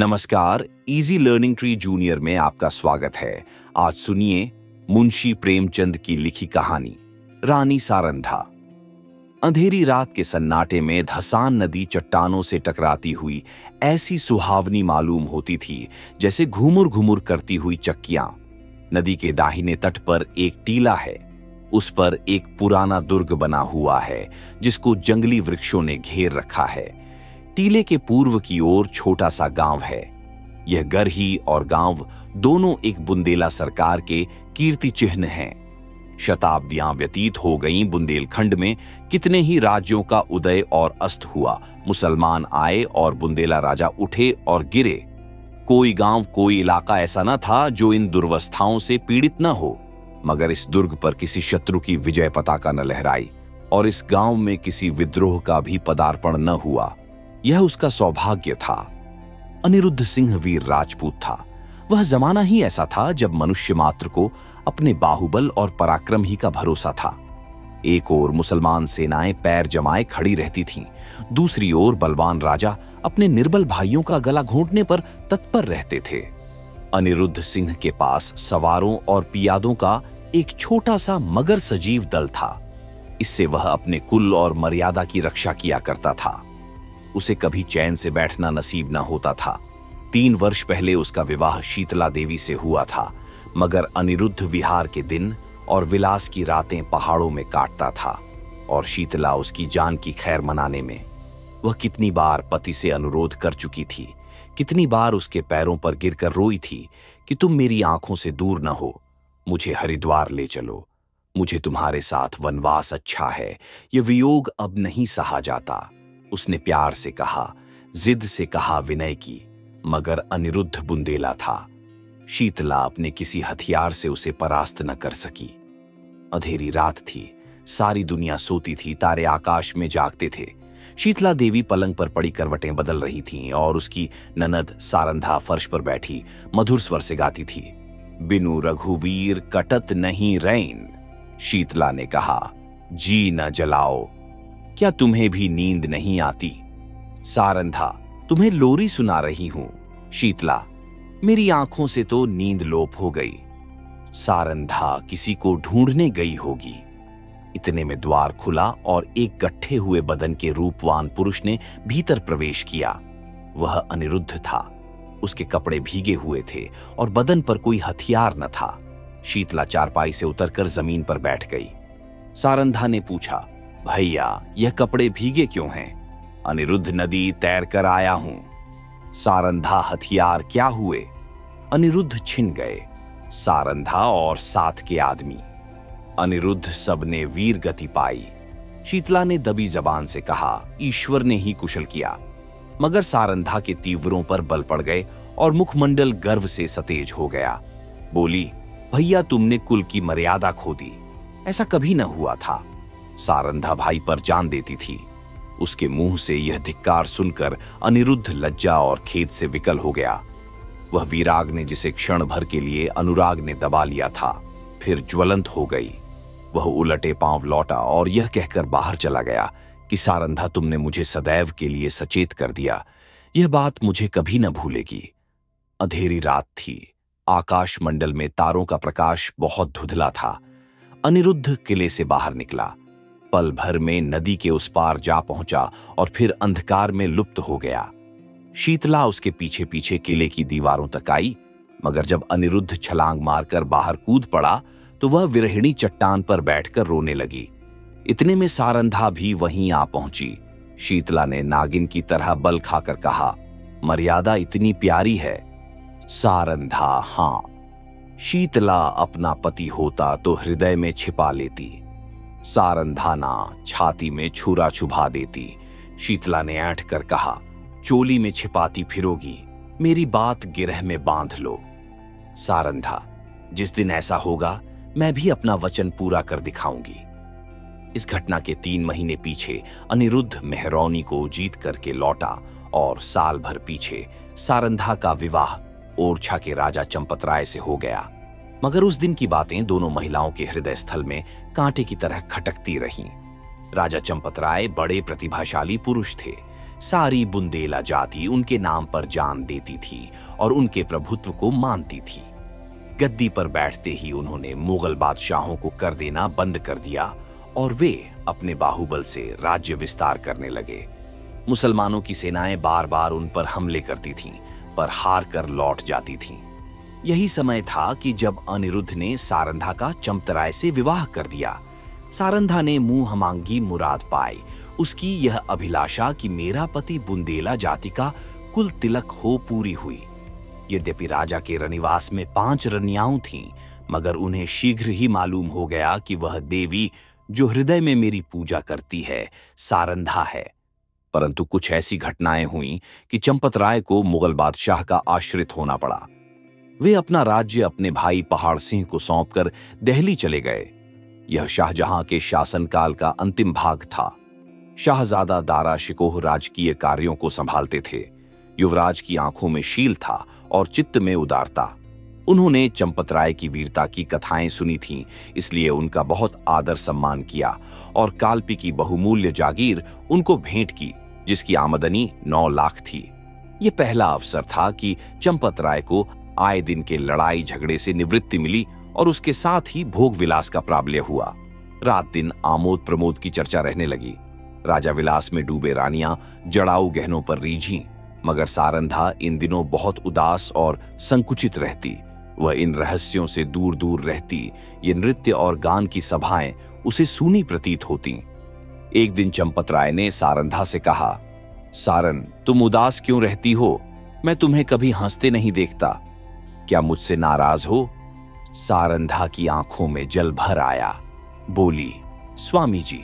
नमस्कार, easy learning tree junior में आपका स्वागत है। आज सुनिए मुंशी प्रेमचंद की लिखी कहानी रानी सारंधा। अंधेरी रात के सन्नाटे में धसान नदी चट्टानों से टकराती हुई ऐसी सुहावनी मालूम होती थी जैसे घुमुर घुमुर करती हुई चक्कियां। नदी के दाहिने तट पर एक टीला है, उस पर एक पुराना दुर्ग बना हुआ है जिसको जंगली वृक्षों ने घेर रखा है। टीले के पूर्व की ओर छोटा सा गांव है। यह गरही और गांव दोनों एक बुंदेला सरकार के कीर्ति चिन्ह हैं। शताब्दियां व्यतीत हो गईं, बुंदेलखंड में कितने ही राज्यों का उदय और अस्त हुआ। मुसलमान आए और बुंदेला राजा उठे और गिरे। कोई गांव, कोई इलाका ऐसा न था जो इन दुर्वस्थाओं से पीड़ित न हो, मगर इस दुर्ग पर किसी शत्रु की विजय पताका न लहराई और इस गांव में किसी विद्रोह का भी पदार्पण न हुआ। यह उसका सौभाग्य था। अनिरुद्ध सिंह वीर राजपूत था। वह जमाना ही ऐसा था जब मनुष्य मात्र को अपने बाहुबल और पराक्रम ही का भरोसा था। एक ओर मुसलमान सेनाएं पैर जमाए खड़ी रहती थीं, दूसरी ओर बलवान राजा अपने निर्बल भाइयों का गला घोंटने पर तत्पर रहते थे। अनिरुद्ध सिंह के पास सवारों और पियादों का एक छोटा सा मगर सजीव दल था। इससे वह अपने कुल और मर्यादा की रक्षा किया करता था। उसे कभी चैन से बैठना नसीब न होता था। 3 वर्ष पहले उसका विवाह शीतला देवी से हुआ था, मगर अनिरुद्ध विहार के दिन और विलास की रातें पहाड़ों में काटता था और शीतला उसकी जान की खैर मनाने में। वह कितनी बार पति से अनुरोध कर चुकी थी, कितनी बार उसके पैरों पर गिरकर रोई थी कि तुम मेरी आंखों से दूर न हो, मुझे हरिद्वार ले चलो, मुझे तुम्हारे साथ वनवास अच्छा है, यह वियोग अब नहीं सहा जाता। उसने प्यार से कहा, जिद से कहा, विनय की, मगर अनिरुद्ध बुंदेला था। शीतला अपने किसी हथियार से उसे परास्त न कर सकी। अंधेरी रात थी, सारी दुनिया सोती थी, तारे आकाश में जागते थे। शीतला देवी पलंग पर पड़ी करवटें बदल रही थीं और उसकी ननद सारंधा फर्श पर बैठी मधुर स्वर से गाती थी, बिनु रघुवीर कटत नहीं रैन। शीतला ने कहा, जी न जलाओ, क्या तुम्हें भी नींद नहीं आती? सारंधा, तुम्हें लोरी सुना रही हूं। शीतला, मेरी आंखों से तो नींद लोप हो गई। सारंधा किसी को ढूंढने गई होगी। इतने में द्वार खुला और एक गट्ठे हुए बदन के रूपवान पुरुष ने भीतर प्रवेश किया। वह अनिरुद्ध था। उसके कपड़े भीगे हुए थे और बदन पर कोई हथियार न था। शीतला चारपाई से उतरकर जमीन पर बैठ गई। सारंधा ने पूछा, भैया, यह कपड़े भीगे क्यों हैं? अनिरुद्ध, नदी तैर कर आया हूं। सारंधा, हथियार क्या हुए? अनिरुद्ध, छिन गए। सारंधा और साथ के आदमी। अनिरुद्ध, सबने वीर गति पाई। शीतला ने दबी जबान से कहा, ईश्वर ने ही कुशल किया। मगर सारंधा के तीव्रों पर बल पड़ गए और मुखमंडल गर्व से सतेज हो गया। बोली, भैया, तुमने कुल की मर्यादा खो दी, ऐसा कभी न हुआ था। सारंधा भाई पर जान देती थी। उसके मुंह से यह धिक्कार सुनकर अनिरुद्ध लज्जा और खेद से विकल हो गया। वह वीराग ने जिसे क्षण भर के लिए अनुराग ने दबा लिया था, फिर ज्वलंत हो गई। वह उलटे पांव लौटा और यह कहकर बाहर चला गया कि सारंधा, तुमने मुझे सदैव के लिए सचेत कर दिया, यह बात मुझे कभी न भूलेगी। अंधेरी रात थी, आकाश मंडल में तारों का प्रकाश बहुत धुंधला था। अनिरुद्ध किले से बाहर निकला, पल भर में नदी के उस पार जा पहुंचा और फिर अंधकार में लुप्त हो गया। शीतला उसके पीछे पीछे किले की दीवारों तक आई, मगर जब अनिरुद्ध छलांग मारकर बाहर कूद पड़ा तो वह विरहिणी चट्टान पर बैठकर रोने लगी। इतने में सारंधा भी वहीं आ पहुंची। शीतला ने नागिन की तरह बल खाकर कहा, मर्यादा इतनी प्यारी है। सारंधा, हाँ। शीतला, अपना पति होता तो हृदय में छिपा लेती। सारंधाना, छाती में छुरा छुभा देती। शीतला ने ऐंठ कर कहा, चोली में छिपाती फिरोगी, मेरी बात गिरह में बांध लो। सारंधा, जिस दिन ऐसा होगा मैं भी अपना वचन पूरा कर दिखाऊंगी। इस घटना के 3 महीने पीछे अनिरुद्ध मेहरौनी को जीत करके लौटा और साल भर पीछे सारंधा का विवाह ओरछा के राजा चंपत राय से हो गया। मगर उस दिन की बातें दोनों महिलाओं के हृदय स्थल में कांटे की तरह खटकती रहीं। राजा चंपत राय बड़े प्रतिभाशाली पुरुष थे। सारी बुंदेला जाति उनके नाम पर जान देती थी और उनके प्रभुत्व को मानती थी। गद्दी पर बैठते ही उन्होंने मुगल बादशाहों को कर देना बंद कर दिया और वे अपने बाहुबल से राज्य विस्तार करने लगे। मुसलमानों की सेनाएं बार बार उन पर हमले करती थीं, पर हार कर लौट जाती थीं। यही समय था कि जब अनिरुद्ध ने सारंधा का चंपतराय से विवाह कर दिया। सारंधा ने मुंह मांगी मुराद पाई। उसकी यह अभिलाषा कि मेरा पति बुंदेला जाति का कुल तिलक हो पूरी हुई। यद्यपि राजा के रनिवास में 5 रनियाओं थीं, मगर उन्हें शीघ्र ही मालूम हो गया कि वह देवी जो हृदय में मेरी पूजा करती है सारंधा है। परंतु कुछ ऐसी घटनाएं हुईं कि चंपत राय को मुगल बादशाह का आश्रित होना पड़ा। वे अपना राज्य अपने भाई पहाड़ सिंह को सौंपकर दिल्ली चले गए। यह शाहजहां के शासनकाल का अंतिम भाग था। शाहजादा दारा शिकोह राजकीय कार्यों को संभालते थे। युवराज की आंखों में शील था और चित्त में उदारता। उन्होंने चंपत राय की वीरता की कथाएं सुनी थीं, इसलिए उनका बहुत आदर सम्मान किया और कालपी की बहुमूल्य जागीर उनको भेंट की, जिसकी आमदनी 9 लाख थी। यह पहला अवसर था कि चंपत राय को आए दिन के लड़ाई झगड़े से निवृत्ति मिली और उसके साथ ही भोग विलास का प्राबल्य हुआ। रात दिन आमोद प्रमोद की चर्चा रहने लगी। राजा विलास में डूबे रानियां जड़ाऊ गहनों पर रीझीं, मगर सारंधा इन दिनों बहुत उदास और संकुचित रहती। वह इन रहस्यों से दूर दूर रहती। ये नृत्य और गान की सभाएं उसे सूनी प्रतीत होती। एक दिन चंपत राय ने सारंधा से कहा, सारन, तुम उदास क्यों रहती हो? मैं तुम्हें कभी हंसते नहीं देखता। क्या मुझसे नाराज हो? सारंधा की आंखों में जल भर आया। बोली, स्वामी जी,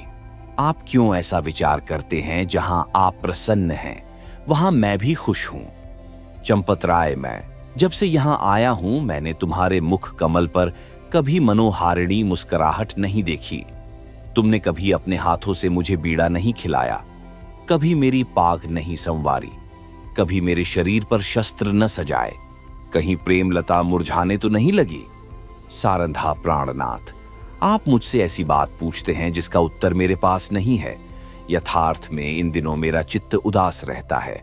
आप क्यों ऐसा विचार करते हैं? जहां आप प्रसन्न हैं वहां मैं भी खुश हूं। चंपत राय, मैं जब से यहां आया हूं मैंने तुम्हारे मुख कमल पर कभी मनोहारिणी मुस्कुराहट नहीं देखी। तुमने कभी अपने हाथों से मुझे बीड़ा नहीं खिलाया, कभी मेरी पाग नहीं संवारी, कभी मेरे शरीर पर शस्त्र न सजाए। कहीं प्रेमलता मुरझाने तो नहीं लगी? सारंधा प्राणनाथ, आप मुझसे ऐसी बात पूछते हैं जिसका उत्तर मेरे पास नहीं है। यथार्थ में इन दिनों मेरा चित्त उदास रहता है।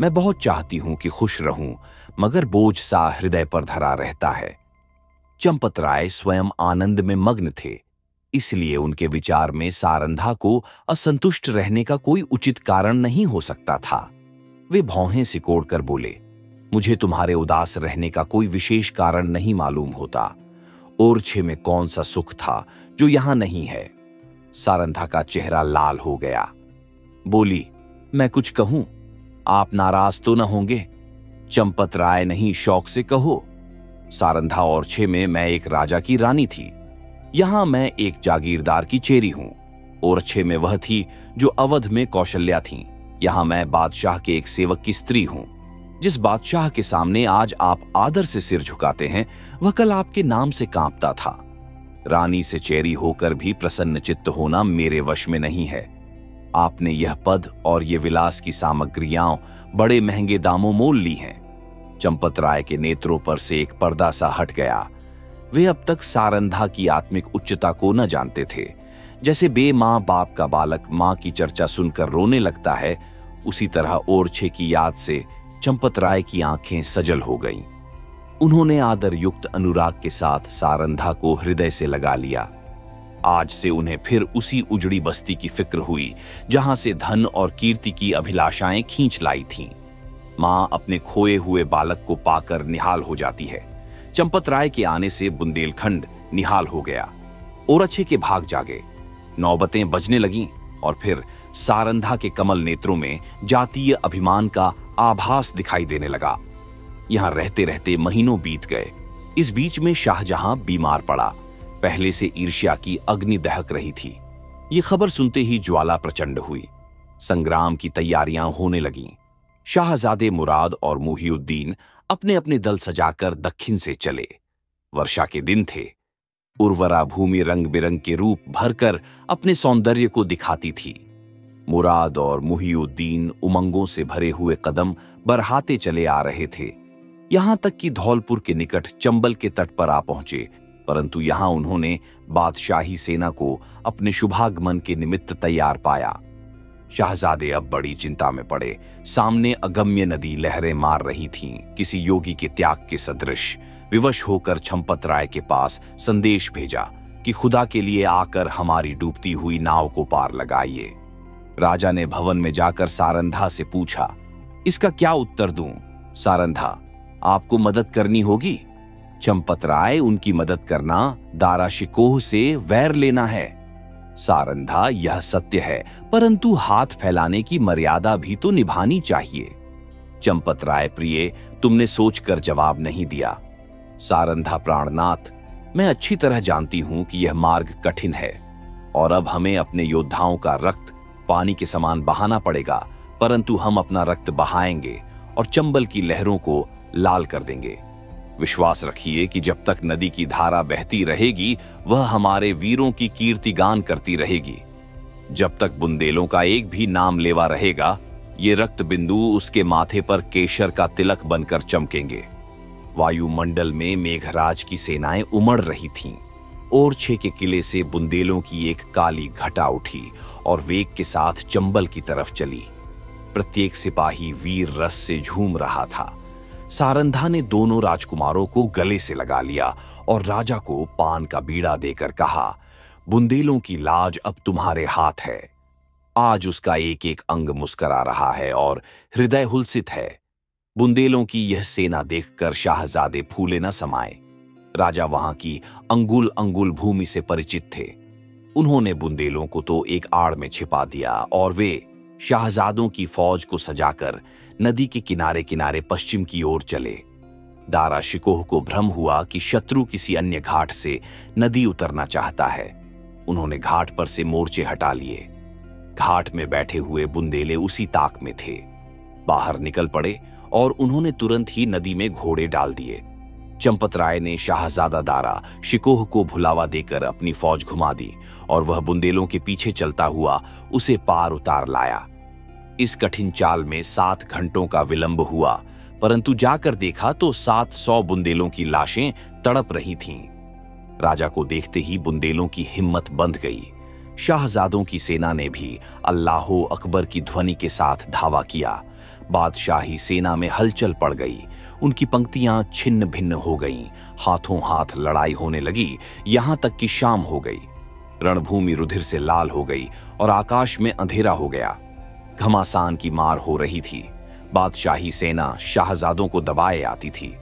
मैं बहुत चाहती हूं कि खुश रहूं, मगर बोझ सा हृदय पर धरा रहता है। चंपत राय स्वयं आनंद में मग्न थे, इसलिए उनके विचार में सारंधा को असंतुष्ट रहने का कोई उचित कारण नहीं हो सकता था। वे भौहें सिकोड़कर बोले, मुझे तुम्हारे उदास रहने का कोई विशेष कारण नहीं मालूम होता। ओरछे में कौन सा सुख था जो यहां नहीं है? सारंधा का चेहरा लाल हो गया। बोली, मैं कुछ कहूं, आप नाराज तो न होंगे? चंपत राय, नहीं, शौक से कहो। सारंधा, ओरछे में मैं एक राजा की रानी थी, यहां मैं एक जागीरदार की चेरी हूं। ओरछे में वह थी जो अवध में कौशल्या थी, यहां मैं बादशाह के एक सेवक की स्त्री हूं। जिस बादशाह के सामने आज आप आदर से सिर झुकाते हैं वह कल आपके नाम से कांपता था। रानी से चेरी होकर भी प्रसन्न चित्त होना मेरे वश में नहीं है। आपने यह पद और ये विलास की सामग्रियां बड़े महंगे दामों मोल ली हैं। चंपत राय के नेत्रों पर से एक पर्दा सा हट गया। वे अब तक सारंधा की आत्मिक उच्चता को न जानते थे। जैसे बे माँ बाप का बालक माँ की चर्चा सुनकर रोने लगता है, उसी तरह ओरछे की याद से चंपत राय की आंखें सजल हो गईं। उन्होंने आदर युक्त अनुराग के साथ सारंधा को हृदय से लगा लिया। आज से उन्हें फिर उसी उजड़ी बस्ती की फिक्र हुई जहां से धन और कीर्ति की अभिलाषाएं खींच लाई थीं। मां अपने खोए हुए बालक को पाकर निहाल हो जाती है। चंपत राय के आने से बुंदेलखंड निहाल हो गया। ओरछे के भाग जागे, नौबतें बजने लगीं और फिर सारंधा के कमल नेत्रों में जातीय अभिमान का आभास दिखाई देने लगा। यहां रहते रहते महीनों बीत गए। इस बीच में शाहजहां बीमार पड़ा। पहले से ईर्ष्या की अग्नि दहक रही थी। ये खबर सुनते ही ज्वाला प्रचंड हुई। संग्राम की तैयारियां होने लगीं। शाहजादे मुराद और मुहियुद्दीन अपने अपने दल सजाकर दक्षिण से चले। वर्षा के दिन थे। उर्वरा भूमि रंग बिरंग के रूप भरकर अपने सौंदर्य को दिखाती थी। मुराद और मुहियुद्दीन उमंगों से भरे हुए कदम बरहाते चले आ रहे थे। यहां तक कि धौलपुर के निकट चंबल के तट पर आ पहुंचे, परंतु यहां उन्होंने बादशाही सेना को अपने शुभागमन के निमित्त तैयार पाया। शहजादे अब बड़ी चिंता में पड़े। सामने अगम्य नदी लहरें मार रही थीं, किसी योगी के त्याग के सदृश। विवश होकर चंपत राय के पास संदेश भेजा कि खुदा के लिए आकर हमारी डूबती हुई नाव को पार लगाइए। राजा ने भवन में जाकर सारंधा से पूछा, इसका क्या उत्तर दूं? सारंधा, आपको मदद करनी होगी। चंपत राय, उनकी मदद करना दारा शिकोह से वैर लेना है। सारंधा, यह सत्य है, परंतु हाथ फैलाने की मर्यादा भी तो निभानी चाहिए। चंपत राय, प्रिय, तुमने सोचकर जवाब नहीं दिया। सारंधा, प्राणनाथ, मैं अच्छी तरह जानती हूं कि यह मार्ग कठिन है और अब हमें अपने योद्धाओं का रक्त पानी के समान बहाना पड़ेगा, परंतु हम अपना रक्त बहाएंगे और चंबल की लहरों को लाल कर देंगे। विश्वास रखिए कि जब तक नदी की धारा बहती रहेगी, वह हमारे वीरों की कीर्तिगान करती रहेगी। जब तक बुंदेलों का एक भी नाम लेवा रहेगा, ये रक्त बिंदु उसके माथे पर केसर का तिलक बनकर चमकेंगे। वायुमंडल में मेघराज की सेनाएं उमड़ रही थीं। ओरछे के किले से बुंदेलों की एक काली घटा उठी और वेग के साथ चंबल की तरफ चली। प्रत्येक सिपाही वीर रस से झूम रहा था। सारंधा ने दोनों राजकुमारों को गले से लगा लिया और राजा को पान का बीड़ा देकर कहा, बुंदेलों की लाज अब तुम्हारे हाथ है। आज उसका एक एक अंग मुस्करा रहा है और हृदय हुलसित है। बुंदेलों की यह सेना देखकर शाहजादे फूले न समाए। राजा वहां की अंगुल अंगुल भूमि से परिचित थे। उन्होंने बुंदेलों को तो एक आड़ में छिपा दिया और वे शाहजादों की फौज को सजाकर नदी के किनारे किनारे पश्चिम की ओर चले। दारा शिकोह को भ्रम हुआ कि शत्रु किसी अन्य घाट से नदी उतरना चाहता है। उन्होंने घाट पर से मोर्चे हटा लिए। घाट में बैठे हुए बुंदेले उसी ताक में थे। बाहर निकल पड़े और उन्होंने तुरंत ही नदी में घोड़े डाल दिए। चंपत राय ने शाहजादा दारा शिकोह को भुलावा देकर अपनी फौज घुमा दी और वह बुंदेलों के पीछे चलता हुआ उसे पार उतार लाया। इस कठिन चाल में 7 घंटों का विलंब हुआ, परंतु जाकर देखा तो 700 बुंदेलों की लाशें तड़प रही थीं। राजा को देखते ही बुंदेलों की हिम्मत बंध गई। शाहजादों की सेना ने भी अल्लाहो अकबर की ध्वनि के साथ धावा किया। बादशाही सेना में हलचल पड़ गई। उनकी पंक्तियां छिन्न भिन्न हो गईं, हाथों हाथ लड़ाई होने लगी, यहां तक कि शाम हो गई। रणभूमि रुधिर से लाल हो गई और आकाश में अंधेरा हो गया। घमासान की मार हो रही थी। बादशाही सेना शाहजादों को दबाए आती थी।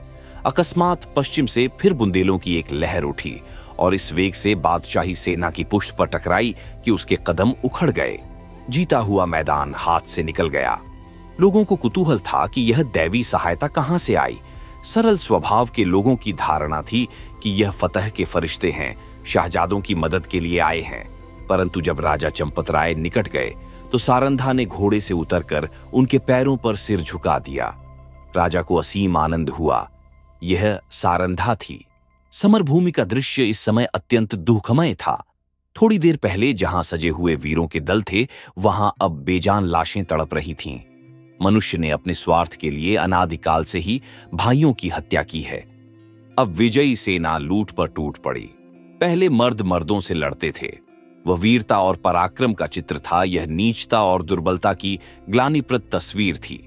अकस्मात पश्चिम से फिर बुंदेलों की एक लहर उठी और इस वेग से बादशाही सेना की पुष्ट पर टकराई कि उसके कदम उखड़ गए। जीता हुआ मैदान हाथ से निकल गया। लोगों को कुतूहल था कि यह दैवी सहायता कहां से आई। सरल स्वभाव के लोगों की धारणा थी कि यह फतह के फरिश्ते हैं, शाहजादों की मदद के लिए आए हैं। परंतु जब राजा चंपत राय निकट गए तो सारंधा ने घोड़े से उतरकर उनके पैरों पर सिर झुका दिया। राजा को असीम आनंद हुआ। यह सारंधा थी। समरभूमि का दृश्य इस समय अत्यंत दुखमय था। थोड़ी देर पहले जहां सजे हुए वीरों के दल थे, वहां अब बेजान लाशें तड़प रही थीं। मनुष्य ने अपने स्वार्थ के लिए अनादिकाल से ही भाइयों की हत्या की है। अब विजयी सेना लूट पर टूट पड़ी। पहले मर्द मर्दों से लड़ते थे। वह वीरता और पराक्रम का चित्र था, यह नीचता और दुर्बलता की ग्लानिप्रद तस्वीर थी।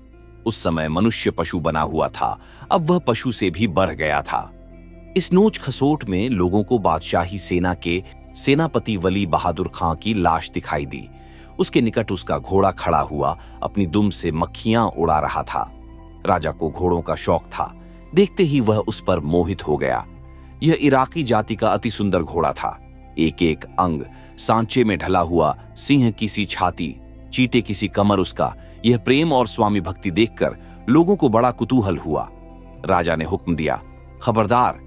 उस समय मनुष्य पशु बना हुआ था, अब वह पशु से भी बढ़ गया था। इस नोच खसोट में लोगों को बादशाही सेना के सेनापति वली बहादुर खां की लाश दिखाई दी। उसके निकट उसका घोड़ा खड़ा हुआ, अपनी दुम से मक्खियां उड़ा रहा था। राजा को घोड़ों का शौक था, देखते ही वह उस पर मोहित हो गया। यह इराकी जाति का अति सुंदर घोड़ा था। एक एक अंग सांचे में ढला हुआ, सिंह की सी छाती, चीते की सी कमर उसका। यह प्रेम और स्वामी भक्ति देखकर लोगों को बड़ा कुतूहल हुआ। राजा ने हुक्म दिया, खबरदार,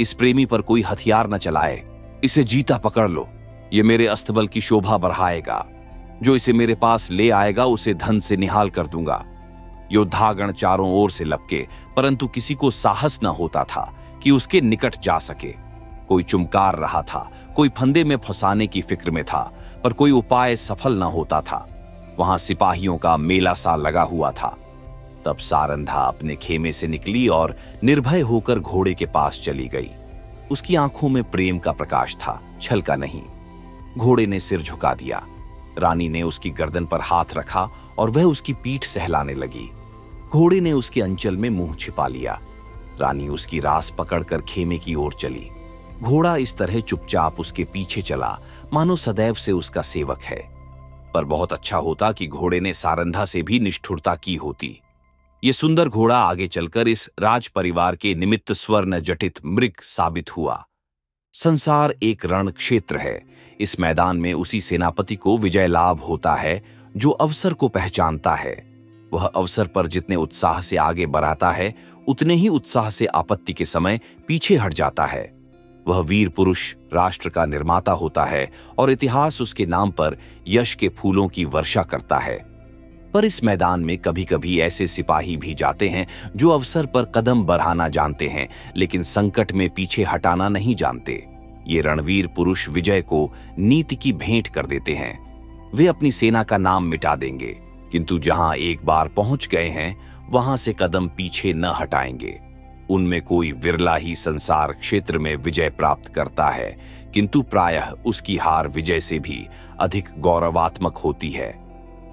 इस प्रेमी पर कोई हथियार न चलाए। इसे जीता पकड़ लो, यह मेरे अस्तबल की शोभा बढ़ाएगा। जो इसे मेरे पास ले आएगा, उसे धन से निहाल कर दूंगा। योद्धागण चारों ओर से लपके, परंतु किसी को साहस न होता था कि उसके निकट जा सके। कोई चुमकार रहा था, कोई फंदे में फंसाने की फिक्र में था, पर कोई उपाय सफल न होता था। वहां सिपाहियों का मेला सा लगा हुआ था। तब सारंधा अपने खेमे से निकली और निर्भय होकर घोड़े के पास चली गई। उसकी आंखों में प्रेम का प्रकाश था, छल का नहीं। घोड़े ने सिर झुका दिया। रानी ने उसकी गर्दन पर हाथ रखा और वह उसकी पीठ सहलाने लगी। घोड़े ने उसके अंचल में मुंह छिपा लिया। रानी उसकी रास पकड़कर खेमे की ओर चली। घोड़ा इस तरह चुपचाप उसके पीछे चला मानो सदैव से उसका सेवक है। पर बहुत अच्छा होता कि घोड़े ने सारंधा से भी निष्ठुरता की होती। ये सुंदर घोड़ा आगे चलकर इस राज परिवार के निमित्त स्वर्ण जटित मृग साबित हुआ। संसार एक रण क्षेत्र है। इस मैदान में उसी सेनापति को विजय लाभ होता है जो अवसर को पहचानता है। वह अवसर पर जितने उत्साह से आगे बढ़ाता है उतने ही उत्साह से आपत्ति के समय पीछे हट जाता है। वह वीर पुरुष राष्ट्र का निर्माता होता है और इतिहास उसके नाम पर यश के फूलों की वर्षा करता है। पर इस मैदान में कभी कभी ऐसे सिपाही भी जाते हैं जो अवसर पर कदम बढ़ाना जानते हैं लेकिन संकट में पीछे हटाना नहीं जानते। ये रणवीर पुरुष विजय को नीति की भेंट कर देते हैं। वे अपनी सेना का नाम मिटा देंगे किंतु जहां एक बार पहुंच गए हैं वहां से कदम पीछे न हटाएंगे। उनमें कोई विरला ही संसार क्षेत्र में विजय प्राप्त करता है किंतु प्रायः उसकी हार विजय से भी अधिक गौरवात्मक होती है।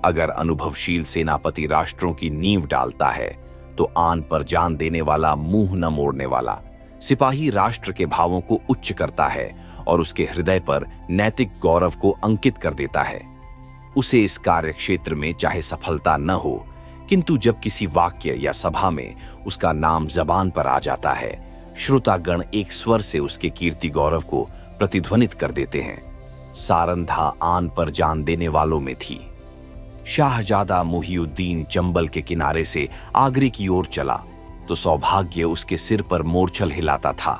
अगर अनुभवशील सेनापति राष्ट्रों की नींव डालता है तो आन पर जान देने वाला, मुंह न मोड़ने वाला सिपाही राष्ट्र के भावों को उच्च करता है और उसके हृदय पर नैतिक गौरव को अंकित कर देता है। उसे इस कार्य क्षेत्र में चाहे सफलता न हो किंतु जब किसी वाक्य या सभा में उसका नाम जबान पर आ जाता है श्रोतागण एक स्वर से उसके कीर्ति गौरव को प्रतिध्वनित कर देते हैं। सारंधा आन पर जान देने वालों में थी। शाहजादा मुहियुद्दीन चंबल के किनारे से आगरे की ओर चला तो सौभाग्य उसके सिर पर मोरछल हिलाता था।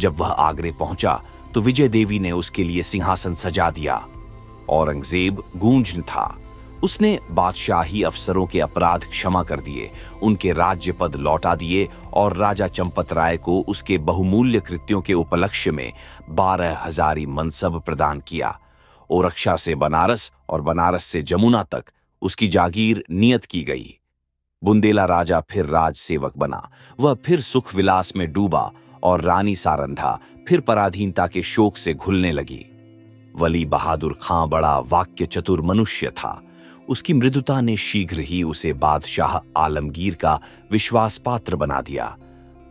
जब वह आगरे पहुंचा तो विजय देवी ने उसके लिए सिंहासन सजा दिया। औरंगजेब गूंजन था। उसने बादशाही अफसरों के अपराध क्षमा कर दिए, उनके राज्य पद लौटा दिए और राजा चंपत राय को उसके बहुमूल्य कृत्यों के उपलक्ष्य में 12,000 मनसब प्रदान किया। ओरक्षा से बनारस और बनारस से जमुना तक उसकी जागीर नियत की गई। बुंदेला राजा फिर राज सेवक बना। वह फिर सुख विलास में डूबा और रानी सारंधा फिर पराधीनता के शोक से घुलने लगी। वली बहादुर खां बड़ा वाक्य चतुर मनुष्य था। उसकी मृदुता ने शीघ्र ही उसे बादशाह आलमगीर का विश्वास पात्र बना दिया।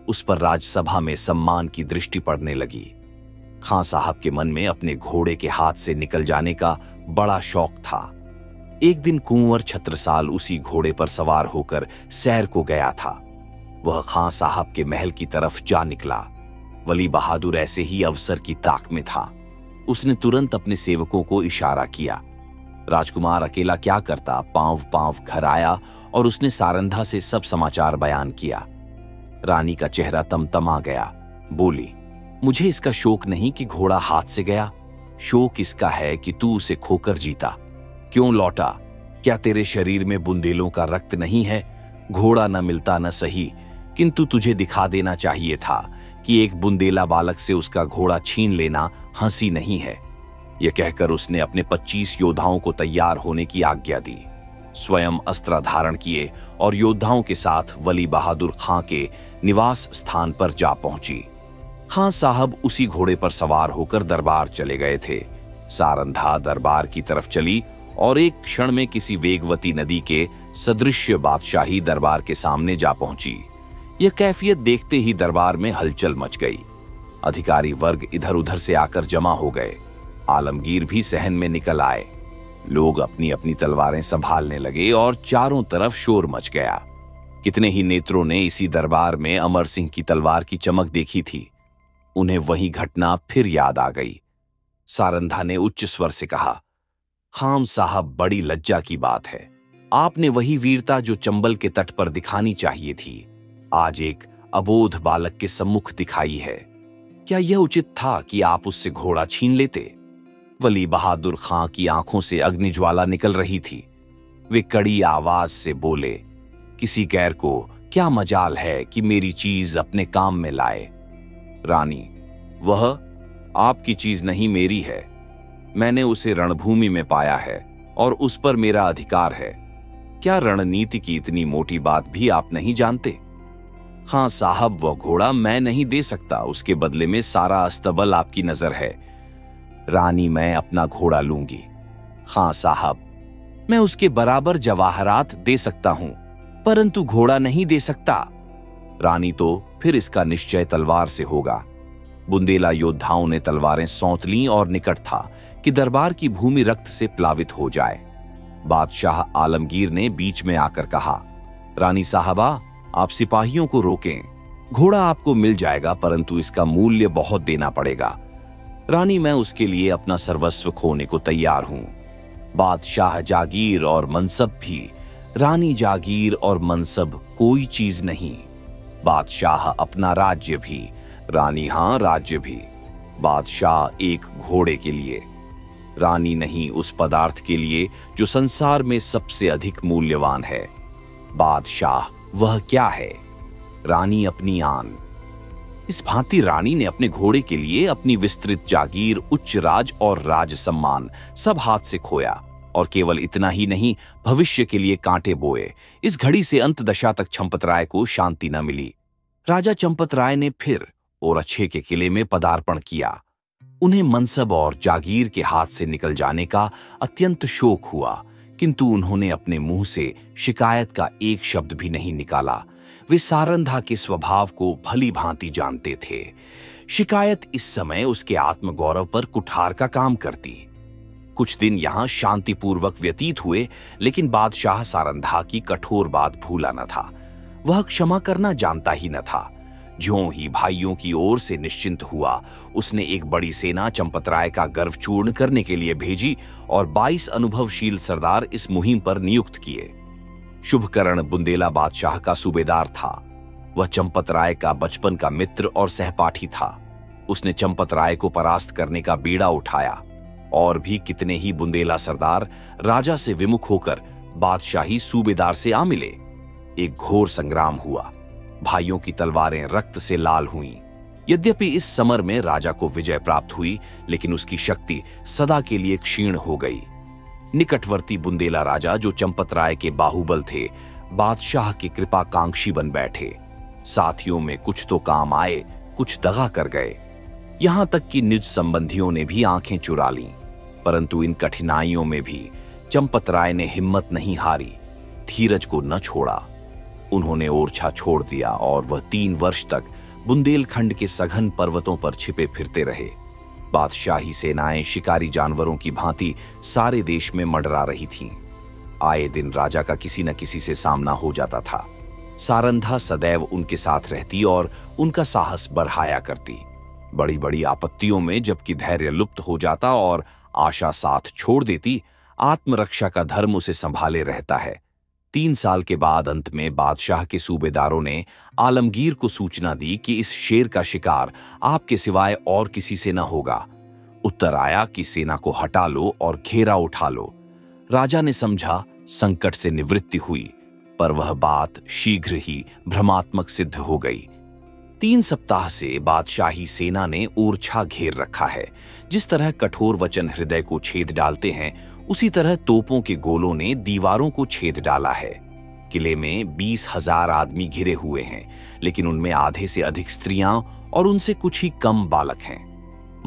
उस पर राजसभा में सम्मान की दृष्टि पड़ने लगी। खां साहब के मन में अपने घोड़े के हाथ से निकल जाने का बड़ा शौक था। एक दिन कुंवर छत्रसाल उसी घोड़े पर सवार होकर सैर को गया था। वह खां साहब के महल की तरफ जा निकला। वली बहादुर ऐसे ही अवसर की ताक में था। उसने तुरंत अपने सेवकों को इशारा किया। राजकुमार अकेला क्या करता, पांव पांव घर आया और उसने सारंधा से सब समाचार बयान किया। रानी का चेहरा तमतमा गया। बोली, मुझे इसका शोक नहीं कि घोड़ा हाथ से गया, शोक इसका है कि तू उसे खोकर जीता। क्यों लौटा? क्या तेरे शरीर में बुंदेलों का रक्त नहीं है? घोड़ा न मिलता न सही किंतु तुझे दिखा देना चाहिए था कि एक बुंदेला बालक से उसका घोड़ा छीन लेना हंसी नहीं है। यह कहकर उसने अपने 25 योद्धाओं को तैयार होने की आज्ञा दी। स्वयं अस्त्र धारण किए और योद्धाओं के साथ वली बहादुर खां के निवास स्थान पर जा पहुंची। खां साहब उसी घोड़े पर सवार होकर दरबार चले गए थे। सारंधा दरबार की तरफ चली और एक क्षण में किसी वेगवती नदी के सदृश्य बादशाही दरबार के सामने जा पहुंची। यह कैफियत देखते ही दरबार में हलचल मच गई। अधिकारी वर्ग इधर उधर से आकर जमा हो गए। आलमगीर भी सहन में निकल आए। लोग अपनी अपनी तलवारें संभालने लगे और चारों तरफ शोर मच गया। कितने ही नेत्रों ने इसी दरबार में अमर सिंह की तलवार की चमक देखी थी। उन्हें वही घटना फिर याद आ गई। सारंधा ने उच्च स्वर से कहा, खाम साहब, बड़ी लज्जा की बात है। आपने वही वीरता जो चंबल के तट पर दिखानी चाहिए थी, आज एक अबोध बालक के सम्मुख दिखाई है। क्या यह उचित था कि आप उससे घोड़ा छीन लेते? वली बहादुर खां की आंखों से अग्निज्वाला निकल रही थी। वे कड़ी आवाज से बोले, किसी गैर को क्या मजाल है कि मेरी चीज अपने काम में लाए। रानी, वह आपकी चीज नहीं मेरी है। मैंने उसे रणभूमि में पाया है और उस पर मेरा अधिकार है। क्या रणनीति की इतनी मोटी बात भी आप नहीं जानते? खां साहब, वह घोड़ा मैं नहीं दे सकता, उसके बदले में सारा अस्तबल आपकी नजर है। रानी, मैं अपना घोड़ा लूंगी। हाँ साहब, मैं उसके बराबर जवाहरात दे सकता हूं, परंतु घोड़ा नहीं दे सकता। रानी तो फिर इसका निश्चय तलवार से होगा। बुंदेला योद्धाओं ने तलवारें सौंत लीं और निकट था कि दरबार की भूमि रक्त से प्लावित हो जाए। बादशाह आलमगीर ने बीच में आकर कहा, रानी साहबा, आप सिपाहियों को रोकें। घोड़ा आपको मिल जाएगा, परंतु इसका मूल्य बहुत देना पड़ेगा। रानी, मैं उसके लिए अपना सर्वस्व खोने को तैयार हूं। बादशाह जागीर और मनसब भी, रानी जागीर और मनसब कोई चीज नहीं। बादशाह अपना राज्य भी, रानी हां राज्य भी। बादशाह एक घोड़े के लिए, रानी नहीं उस पदार्थ के लिए जो संसार में सबसे अधिक मूल्यवान है। बादशाह वह क्या है, रानी अपनी आन। इस भांति रानी ने अपने घोड़े के लिए अपनी विस्तृत जागीर, उच्च राज और राज सम्मान सब हाथ से खोया, और केवल इतना ही नहीं, भविष्य के लिए कांटे बोए। इस घड़ी से अंतदशा तक चंपत राय को शांति न मिली। राजा चंपत राय ने फिर ओरछे के किले में पदार्पण किया। उन्हें मनसब और जागीर के हाथ से निकल जाने का अत्यंत शोक हुआ, किंतु उन्होंने अपने मुंह से शिकायत का एक शब्द भी नहीं निकाला। वे सारंधा के स्वभाव को भली भांति जानते थे। शिकायत इस समय उसके आत्मगौरव पर कुठार का काम करती। कुछ दिन यहां शांतिपूर्वक व्यतीत हुए, लेकिन बादशाह सारंधा की कठोर बात भूला न था। वह क्षमा करना जानता ही न था। ज्यों ही भाइयों की ओर से निश्चिंत हुआ, उसने एक बड़ी सेना चंपतराय का गर्व चूर्ण करने के लिए भेजी और 22 अनुभवशील सरदार इस मुहिम पर नियुक्त किए। शुभकरण बुंदेला बादशाह का सूबेदार था। वह चंपत राय का बचपन का मित्र और सहपाठी था। उसने चंपत राय को परास्त करने का बीड़ा उठाया। और भी कितने ही बुंदेला सरदार राजा से विमुख होकर बादशाही सूबेदार से आ मिले। एक घोर संग्राम हुआ। भाइयों की तलवारें रक्त से लाल हुईं। यद्यपि इस समर में राजा को विजय प्राप्त हुई, लेकिन उसकी शक्ति सदा के लिए क्षीण हो गई। निकटवर्ती बुंदेला राजा, जो चंपत राय के बाहुबल थे, बादशाह के कृपाकांक्षी बन बैठे। साथियों में कुछ तो काम आए, कुछ दगा कर गए। यहां तक कि निज संबंधियों ने भी आंखें चुरा लीं। परंतु इन कठिनाइयों में भी चंपत राय ने हिम्मत नहीं हारी, धीरज को न छोड़ा। उन्होंने ओरछा छोड़ दिया और वह 3 वर्ष तक बुंदेलखंड के सघन पर्वतों पर छिपे फिरते रहे। बादशाही सेनाएं शिकारी जानवरों की भांति सारे देश में मंडरा रही थीं। आए दिन राजा का किसी न किसी से सामना हो जाता था। सारंधा सदैव उनके साथ रहती और उनका साहस बढ़ाया करती। बड़ी बड़ी आपत्तियों में जबकि धैर्य लुप्त हो जाता और आशा साथ छोड़ देती, आत्मरक्षा का धर्म उसे संभाले रहता है। 3 साल के बाद अंत में बादशाह के सूबेदारों ने आलमगीर को सूचना दी कि इस शेर का शिकार आपके सिवाय और किसी से न होगा। उत्तर आया कि सेना को हटा लो और घेरा उठा लो। राजा ने समझा संकट से निवृत्ति हुई, पर वह बात शीघ्र ही भ्रमात्मक सिद्ध हो गई। 3 सप्ताह से बादशाही सेना ने ओरछा घेर रखा है। जिस तरह कठोर वचन हृदय को छेद डालते हैं, उसी तरह तोपों के गोलों ने दीवारों को छेद डाला है। किले में 20,000 आदमी घिरे हुए हैं, लेकिन उनमें आधे से अधिक स्त्रियां और उनसे कुछ ही कम बालक हैं।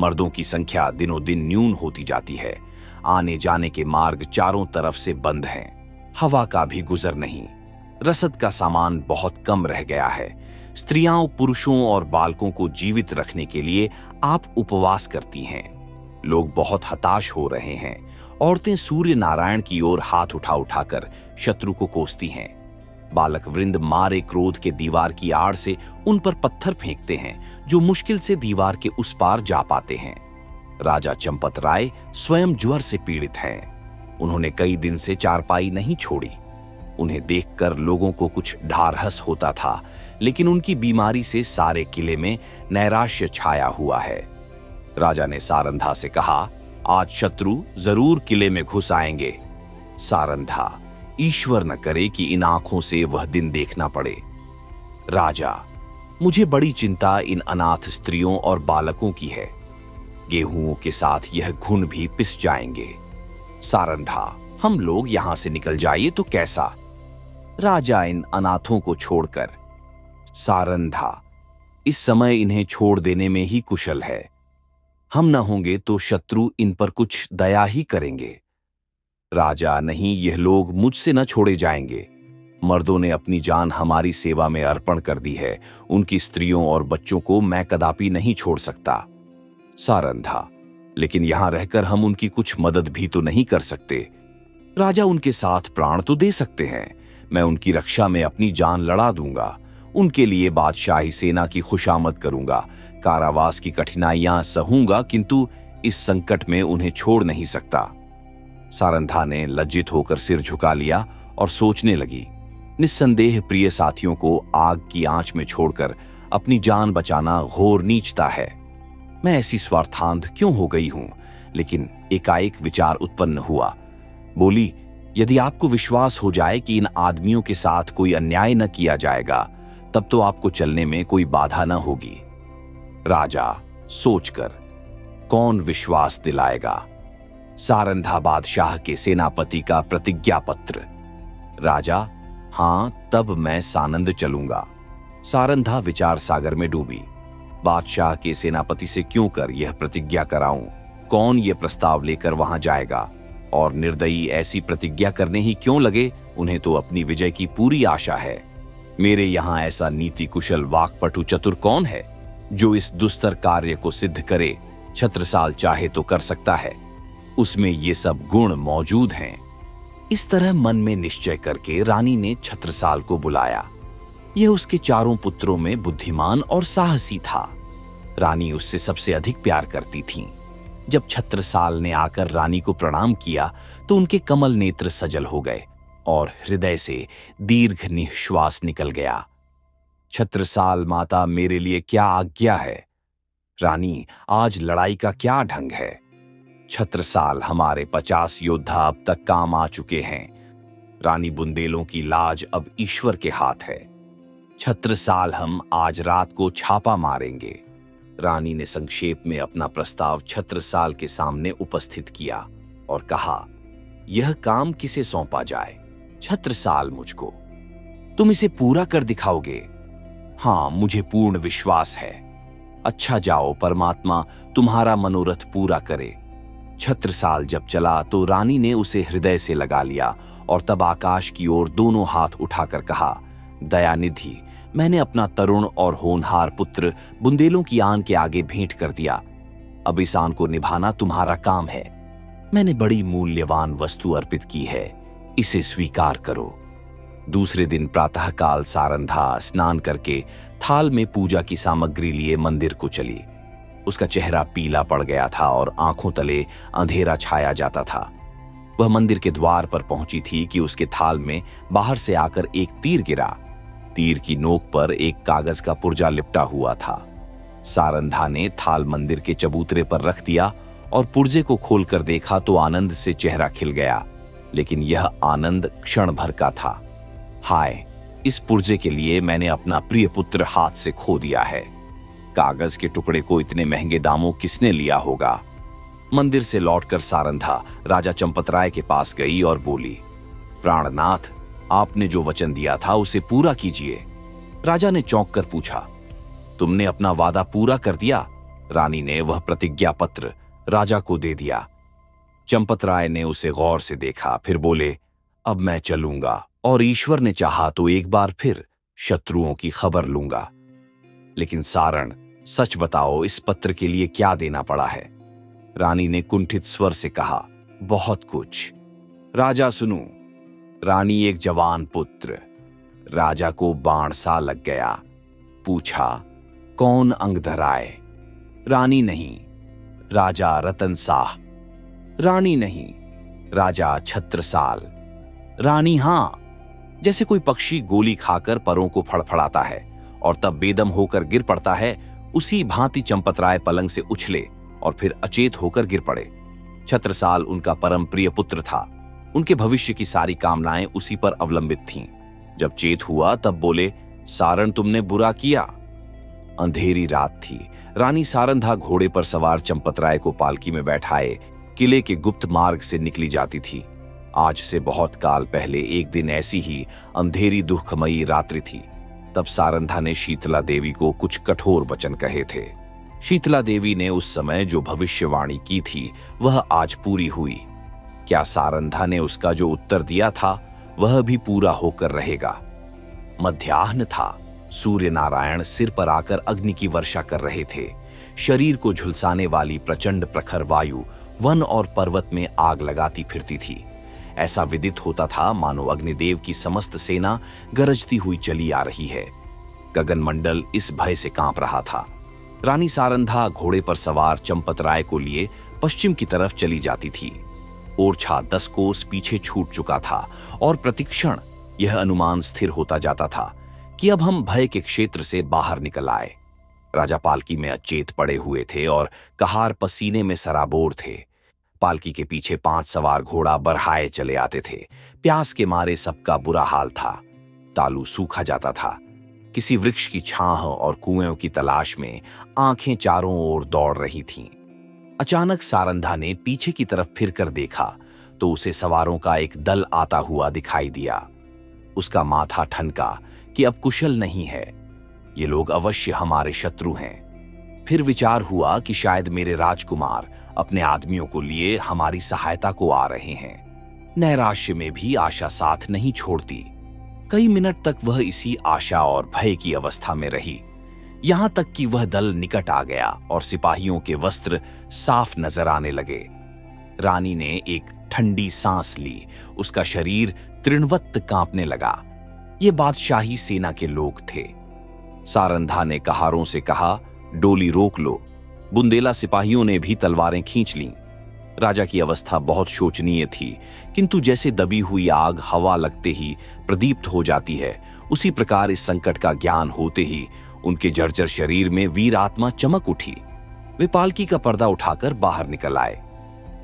मर्दों की संख्या दिनों दिन न्यून होती जाती है। आने जाने के मार्ग चारों तरफ से बंद हैं। हवा का भी गुजर नहीं। रसद का सामान बहुत कम रह गया है। स्त्रियां पुरुषों और बालकों को जीवित रखने के लिए आप उपवास करती हैं। लोग बहुत हताश हो रहे हैं। औरतें सूर्य नारायण की ओर हाथ उठा उठाकर शत्रु को कोसती हैं। बालक वृंद मारे क्रोध के दीवार की आड़ से उन पर पत्थर फेंकते हैं, जो मुश्किल से दीवार के उस पार जा पाते हैं। राजा चंपत राय स्वयं ज्वर से पीड़ित हैं। उन्होंने कई दिन से चारपाई नहीं छोड़ी। उन्हें देखकर लोगों को कुछ ढारहस होता था, लेकिन उनकी बीमारी से सारे किले में नैराश्य छाया हुआ है। राजा ने सारंधा से कहा, आज शत्रु जरूर किले में घुस आएंगे। सारंधा, ईश्वर न करे कि इन आंखों से वह दिन देखना पड़े। राजा, मुझे बड़ी चिंता इन अनाथ स्त्रियों और बालकों की है। गेहूं के साथ यह घुन भी पिस जाएंगे। सारंधा, हम लोग यहां से निकल जाइए तो कैसा? राजा, इन अनाथों को छोड़कर। सारंधा, इस समय इन्हें छोड़ देने में ही कुशल है। हम न होंगे तो शत्रु इन पर कुछ दया ही करेंगे। राजा नहीं, यह लोग मुझसे न छोड़े जाएंगे। मर्दों ने अपनी जान हमारी सेवा में अर्पण कर दी है, उनकी स्त्रियों और बच्चों को मैं कदापि नहीं छोड़ सकता। सारंधा, लेकिन यहां रहकर हम उनकी कुछ मदद भी तो नहीं कर सकते। राजा उनके साथ प्राण तो दे सकते हैं, मैं उनकी रक्षा में अपनी जान लड़ा दूंगा, उनके लिए बादशाही सेना की खुशामद करूंगा, कारावास की कठिनाइयां सहूंगा, किंतु इस संकट में उन्हें छोड़ नहीं सकता। सारंधा ने लज्जित होकर सिर झुका लिया और सोचने लगी। निस्संदेह प्रिय साथियों को आग की आंच में छोड़कर अपनी जान बचाना घोर नीचता है। मैं ऐसी स्वार्थांध क्यों हो गई हूं? लेकिन एकाएक विचार उत्पन्न हुआ। बोली, यदि आपको विश्वास हो जाए कि इन आदमियों के साथ कोई अन्याय न किया जाएगा, तब तो आपको चलने में कोई बाधा न होगी। राजा सोचकर, कौन विश्वास दिलाएगा? सारंधा बादशाह के सेनापति का प्रतिज्ञा पत्र। राजा, हाँ, तब मैं सानंद चलूंगा। सारंधा विचार सागर में डूबी। बादशाह के सेनापति से क्यों कर यह प्रतिज्ञा कराऊं? कौन ये प्रस्ताव लेकर वहां जाएगा? और निर्दयी ऐसी प्रतिज्ञा करने ही क्यों लगे? उन्हें तो अपनी विजय की पूरी आशा है। मेरे यहाँ ऐसा नीति कुशल, वाकपटु, चतुर कौन है जो इस दुस्तर कार्य को सिद्ध करे? छत्रसाल चाहे तो कर सकता है, उसमें ये सब गुण मौजूद हैं। इस तरह मन में निश्चय करके रानी ने छत्रसाल को बुलाया। यह उसके चारों पुत्रों में बुद्धिमान और साहसी था। रानी उससे सबसे अधिक प्यार करती थीं। जब छत्रसाल ने आकर रानी को प्रणाम किया तो उनके कमल नेत्र सजल हो गए और हृदय से दीर्घ निश्वास निकल गया। छत्रसाल माता, मेरे लिए क्या आज्ञा है? रानी, आज लड़ाई का क्या ढंग है? छत्रसाल, हमारे 50 योद्धा अब तक काम आ चुके हैं। रानी, बुंदेलों की लाज अब ईश्वर के हाथ है। छत्रसाल, हम आज रात को छापा मारेंगे। रानी ने संक्षेप में अपना प्रस्ताव छत्रसाल के सामने उपस्थित किया और कहा, यह काम किसे सौंपा जाए? छत्रसाल, मुझको। तुम इसे पूरा कर दिखाओगे? हाँ, मुझे पूर्ण विश्वास है। अच्छा, जाओ, परमात्मा तुम्हारा मनोरथ पूरा करे। छत्रसाल जब चला तो रानी ने उसे हृदय से लगा लिया और तब आकाश की ओर दोनों हाथ उठाकर कहा, दयानिधि, मैंने अपना तरुण और होनहार पुत्र बुंदेलों की आन के आगे भेंट कर दिया। अब इस आन को निभाना तुम्हारा काम है। मैंने बड़ी मूल्यवान वस्तु अर्पित की है, इसे स्वीकार करो। दूसरे दिन प्रातःकाल सारंधा स्नान करके थाल में पूजा की सामग्री लिए मंदिर को चली। उसका चेहरा पीला पड़ गया था और आंखों तले अंधेरा छाया जाता था। वह मंदिर के द्वार पर पहुंची थी कि उसके थाल में बाहर से आकर एक तीर गिरा। तीर की नोक पर एक कागज का पुर्जा लिपटा हुआ था। सारंधा ने थाल मंदिर के चबूतरे पर रख दिया और पुर्जे को खोलकर देखा तो आनंद से चेहरा खिल गया, लेकिन यह आनंद क्षण भर का था। हाय, इस पुर्जे के लिए मैंने अपना प्रिय पुत्र हाथ से खो दिया है। कागज के टुकड़े को इतने महंगे दामों किसने लिया होगा? मंदिर से लौटकर सारंधा राजा चंपत राय के पास गई और बोली, प्राणनाथ, आपने जो वचन दिया था उसे पूरा कीजिए। राजा ने चौंक कर पूछा, तुमने अपना वादा पूरा कर दिया? रानी ने वह प्रतिज्ञा पत्र राजा को दे दिया। चंपत राय ने उसे गौर से देखा, फिर बोले, अब मैं चलूंगा और ईश्वर ने चाहा तो एक बार फिर शत्रुओं की खबर लूंगा। लेकिन सारण, सच बताओ, इस पत्र के लिए क्या देना पड़ा है? रानी ने कुंठित स्वर से कहा, बहुत कुछ। राजा सुनू, रानी एक जवान पुत्र। राजा को बाण सा लग गया। पूछा, कौन अंग धराए? रानी नहीं, राजा रतन शाह। रानी नहीं, राजा छत्रसाल। रानी हाँ, जैसे कोई पक्षी गोली खाकर परों को फड़फड़ाता है और तब बेदम होकर गिर पड़ता है, उसी भांति चंपतराय पलंग से उछले और फिर अचेत होकर गिर पड़े। छत्रसाल उनका परम प्रिय पुत्र था। उनके भविष्य की सारी कामनाएं उसी पर अवलंबित थीं। जब चेत हुआ तब बोले, सारण, तुमने बुरा किया। अंधेरी रात थी। रानी सारंधा घोड़े पर सवार चंपतराय को पालकी में बैठाए किले के गुप्त मार्ग से निकली जाती थी। आज से बहुत काल पहले एक दिन ऐसी ही अंधेरी दुखमयी रात्रि थी। तब सारंधा ने शीतला देवी को कुछ कठोर वचन कहे थे। शीतला देवी ने उस समय जो भविष्यवाणी की थी वह आज पूरी हुई। क्या सारंधा ने उसका जो उत्तर दिया था वह भी पूरा होकर रहेगा। मध्याह्न था, सूर्य नारायण सिर पर आकर अग्नि की वर्षा कर रहे थे। शरीर को झुलसाने वाली प्रचंड प्रखर वायु वन और पर्वत में आग लगाती फिरती थी। ऐसा विदित होता था मानो अग्निदेव की समस्त सेना गरजती हुई चली आ रही है। गगनमंडल इस भय से कांप रहा था। रानी सारंधा घोड़े पर सवार चंपत राय को लिए पश्चिम की तरफ चली जाती थी। ओरछा 10 कोस पीछे छूट चुका था और प्रतिक्षण यह अनुमान स्थिर होता जाता था कि अब हम भय के क्षेत्र से बाहर निकल आए। राजा पालकी में अचेत पड़े हुए थे और कहार पसीने में सराबोर थे। पालकी के पीछे 5 सवार घोड़ा बरहाए चले आते थे। प्यास के मारे सबका बुरा हाल था। तालू सूखा जाता था। किसी वृक्ष की छांव और कुएं की तलाश में आंखें चारों ओर दौड़ रही थीं। अचानक सारंधा ने पीछे की तरफ फिरकर देखा तो उसे सवारों का एक दल आता हुआ दिखाई दिया। उसका माथा ठनका कि अब कुशल नहीं है, ये लोग अवश्य हमारे शत्रु हैं। फिर विचार हुआ कि शायद मेरे राजकुमार अपने आदमियों को लिए हमारी सहायता को आ रहे हैं। नैराश्य में भी आशा साथ नहीं छोड़ती। कई मिनट तक वह इसी आशा और भय की अवस्था में रही, यहां तक कि वह दल निकट आ गया और सिपाहियों के वस्त्र साफ नजर आने लगे। रानी ने एक ठंडी सांस ली। उसका शरीर तृणवत कांपने लगा। ये बादशाही सेना के लोग थे। सारंधा ने कहारों से कहा, डोली रोक लो। बुंदेला सिपाहियों ने भी तलवारें खींच लीं। राजा की अवस्था बहुत शोचनीय थी, किंतु जैसे दबी हुई आग हवा लगते ही प्रदीप्त हो जाती है, उसी प्रकार इस संकट का ज्ञान होते ही उनके जर्जर शरीर में वीर आत्मा चमक उठी। वे पालकी का पर्दा उठाकर बाहर निकल आए।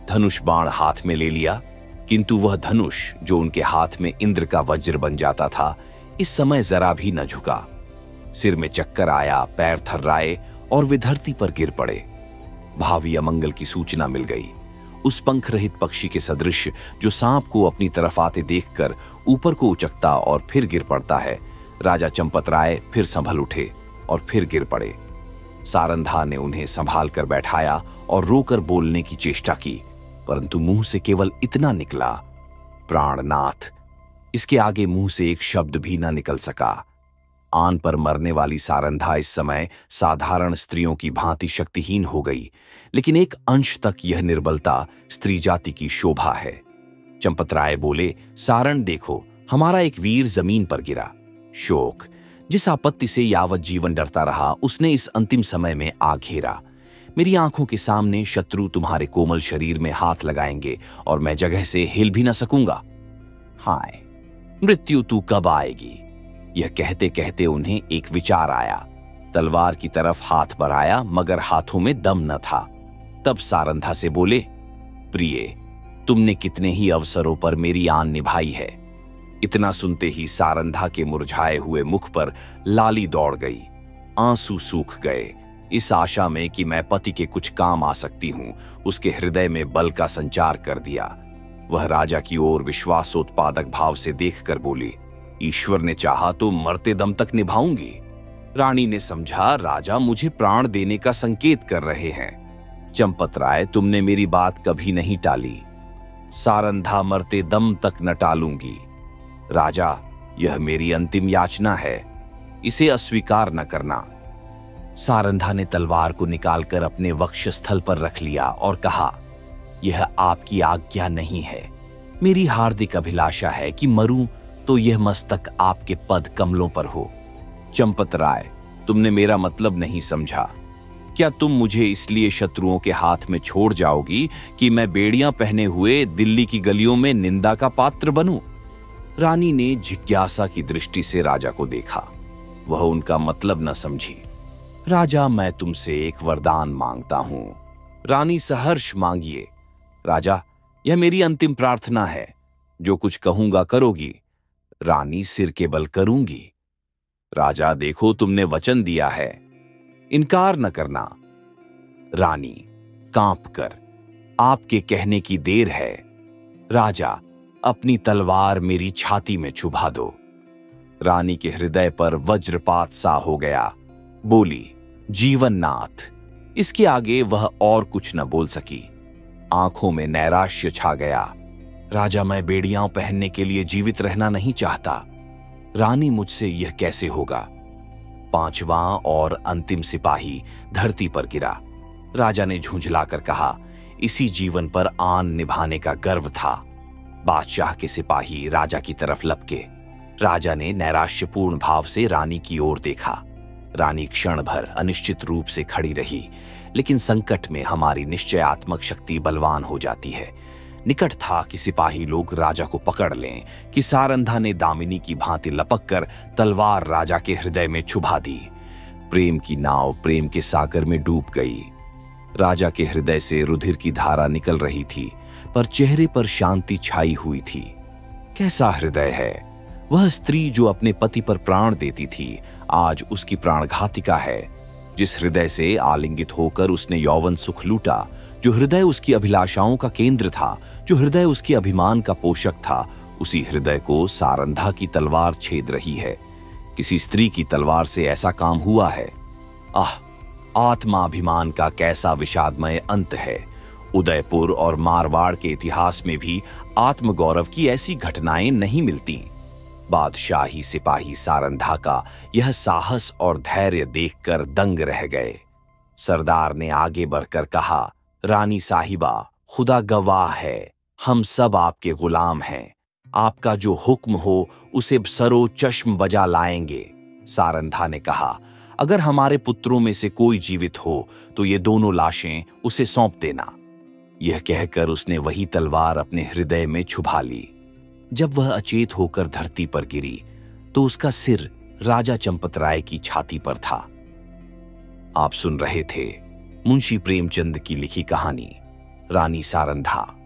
धनुष बाण हाथ में ले लिया, किंतु वह धनुष जो उनके हाथ में इंद्र का वज्र बन जाता था, इस समय जरा भी न झुका। सिर में चक्कर आया, पैर थर्राए और वे धरती पर गिर पड़े। भावी अमंगल की सूचना मिल गई। उस पंख रहित पक्षी के सदृश जो सांप को अपनी तरफ आते देखकर ऊपर को उचकता और फिर गिर पड़ता है, राजा चंपत राय फिर संभल उठे और फिर गिर पड़े। सारंधा ने उन्हें संभाल कर बैठाया और रोकर बोलने की चेष्टा की, परंतु मुंह से केवल इतना निकला, प्राणनाथ। इसके आगे मुंह से एक शब्द भी न निकल सका। आन पर मरने वाली सारंधा इस समय साधारण स्त्रियों की भांति शक्तिहीन हो गई, लेकिन एक अंश तक यह निर्बलता स्त्री जाति की शोभा है। चंपत राय बोले, सारण देखो, हमारा एक वीर जमीन पर गिरा। शोक, जिस आपत्ति से यावत जीवन डरता रहा, उसने इस अंतिम समय में आ घेरा। मेरी आंखों के सामने शत्रु तुम्हारे कोमल शरीर में हाथ लगाएंगे और मैं जगह से हिल भी न सकूंगा। हाय, मृत्यु तू कब आएगी? यह कहते कहते उन्हें एक विचार आया। तलवार की तरफ हाथ बढ़ाया, मगर हाथों में दम न था। तब सारंधा से बोले, प्रिय, तुमने कितने ही अवसरों पर मेरी आन निभाई है। इतना सुनते ही सारंधा के मुरझाए हुए मुख पर लाली दौड़ गई। आंसू सूख गए। इस आशा में कि मैं पति के कुछ काम आ सकती हूं, उसके हृदय में बल का संचार कर दिया। वह राजा की ओर विश्वासोत्पादक भाव से देखकर बोली, ईश्वर ने चाहा तो मरते दम तक निभाऊंगी। रानी ने समझा, राजा मुझे प्राण देने का संकेत कर रहे हैं। चंपत राय, तुमने मेरी बात कभी नहीं टाली। सारंधा, मरते दम तक न टालूंगी। राजा, यह मेरी अंतिम याचना है, इसे अस्वीकार न करना। सारंधा ने तलवार को निकालकर अपने वक्षस्थल पर रख लिया और कहा, यह आपकी आज्ञा नहीं है। मेरी हार्दिक अभिलाषा है कि मरूं तो यह मस्तक आपके पद कमलों पर हो। चंपत राय, तुमने मेरा मतलब नहीं समझा। क्या तुम मुझे इसलिए शत्रुओं के हाथ में छोड़ जाओगी कि मैं बेड़ियां पहने हुए दिल्ली की गलियों में निंदा का पात्र बनूं? रानी ने जिज्ञासा की दृष्टि से राजा को देखा। वह उनका मतलब न समझी। राजा, मैं तुमसे एक वरदान मांगता हूं। रानी, सहर्ष मांगिए। राजा, यह मेरी अंतिम प्रार्थना है। जो कुछ कहूंगा करोगी? रानी, सिर के बल करूंगी। राजा, देखो, तुमने वचन दिया है, इनकार न करना। रानी कांपकर, आपके कहने की देर है। राजा, अपनी तलवार मेरी छाती में चुभा दो। रानी के हृदय पर वज्रपात सा हो गया। बोली, जीवननाथ। इसके आगे वह और कुछ न बोल सकी। आंखों में नैराश्य छा गया। राजा मैं बेड़ियां पहनने के लिए जीवित रहना नहीं चाहता, रानी मुझसे यह कैसे होगा। पांचवां और अंतिम सिपाही धरती पर गिरा। राजा ने झुंझलाकर कहा, इसी जीवन पर आन निभाने का गर्व था। बादशाह के सिपाही राजा की तरफ लपके। राजा ने नैराश्यपूर्ण भाव से रानी की ओर देखा। रानी क्षण भर अनिश्चित रूप से खड़ी रही, लेकिन संकट में हमारी निश्चयात्मक शक्ति बलवान हो जाती है। निकट था कि सिपाही लोग राजा को पकड़ लें कि सारंधा ने दामिनी की भांति लपककर तलवार राजा के हृदय में छुभा दी। प्रेम की नाव प्रेम के सागर में डूब गई। राजा के हृदय से रुधिर की धारा निकल रही थी, पर चेहरे पर शांति छाई हुई थी। कैसा हृदय है! वह स्त्री जो अपने पति पर प्राण देती थी, आज उसकी प्राणघातिका है। जिस हृदय से आलिंगित होकर उसने यौवन सुख लूटा, जो हृदय उसकी अभिलाषाओं का केंद्र था, जो हृदय उसकी अभिमान का पोषक था, उसी हृदय को सारंधा की तलवार छेद रही है। किसी स्त्री की तलवार से ऐसा काम हुआ है। आह, आत्माभिमान का कैसा विषादमय अंत है! उदयपुर और मारवाड़ के इतिहास में भी आत्मगौरव की ऐसी घटनाएं नहीं मिलती। बादशाही सिपाही सारंधा का यह साहस और धैर्य देखकर दंग रह गए। सरदार ने आगे बढ़कर कहा, रानी साहिबा, खुदा गवाह है, हम सब आपके गुलाम हैं। आपका जो हुक्म हो उसे सरो चश्म बजा लाएंगे। सारंधा ने कहा, अगर हमारे पुत्रों में से कोई जीवित हो तो ये दोनों लाशें उसे सौंप देना। यह कहकर उसने वही तलवार अपने हृदय में छुपा ली। जब वह अचेत होकर धरती पर गिरी तो उसका सिर राजा चंपत राय की छाती पर था। आप सुन रहे थे मुंशी प्रेमचंद की लिखी कहानी रानी सारंधा।